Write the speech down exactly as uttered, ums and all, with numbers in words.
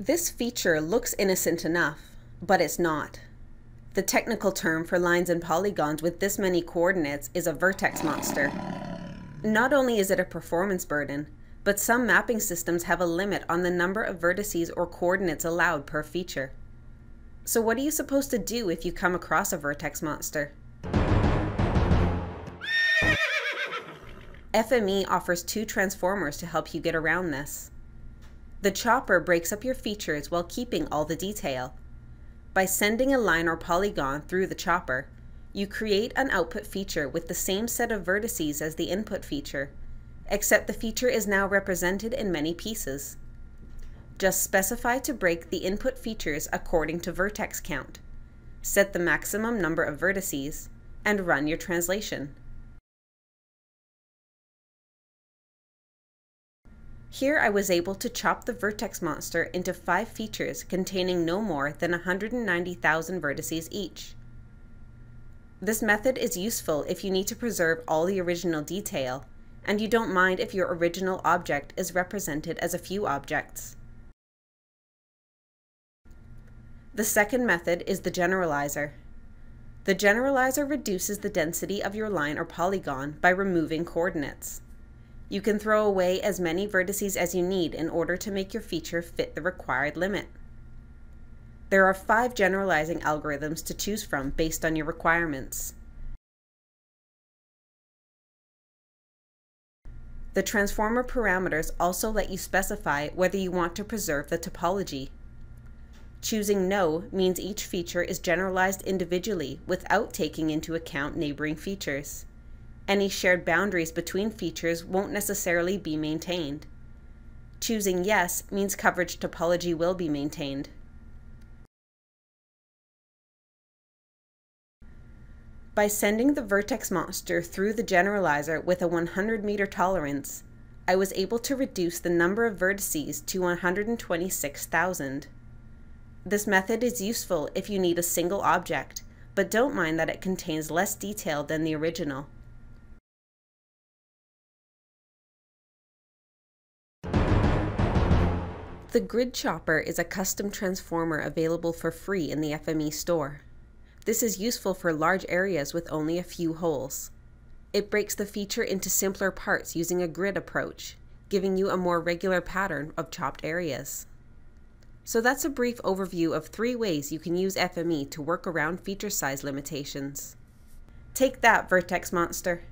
This feature looks innocent enough, but it's not. The technical term for lines and polygons with this many coordinates is a vertex monster. Not only is it a performance burden, but some mapping systems have a limit on the number of vertices or coordinates allowed per feature. So what are you supposed to do if you come across a vertex monster? F M E offers two transformers to help you get around this. The Chopper breaks up your features while keeping all the detail. By sending a line or polygon through the Chopper, you create an output feature with the same set of vertices as the input feature, except the feature is now represented in many pieces. Just specify to break the input features according to vertex count, set the maximum number of vertices, and run your translation. Here I was able to chop the vertex monster into five features containing no more than one hundred ninety thousand vertices each. This method is useful if you need to preserve all the original detail, and you don't mind if your original object is represented as a few objects. The second method is the generalizer. The generalizer reduces the density of your line or polygon by removing coordinates. You can throw away as many vertices as you need in order to make your feature fit the required limit. There are five generalizing algorithms to choose from based on your requirements. The transformer parameters also let you specify whether you want to preserve the topology. Choosing no means each feature is generalized individually without taking into account neighboring features. Any shared boundaries between features won't necessarily be maintained. Choosing yes means coverage topology will be maintained. By sending the vertex monster through the generalizer with a one hundred meter tolerance, I was able to reduce the number of vertices to one hundred twenty-six thousand. This method is useful if you need a single object, but don't mind that it contains less detail than the original. The GridChopper is a custom transformer available for free in the F M E store. This is useful for large areas with only a few holes. It breaks the feature into simpler parts using a grid approach, giving you a more regular pattern of chopped areas. So that's a brief overview of three ways you can use F M E to work around feature size limitations. Take that, vertex monster!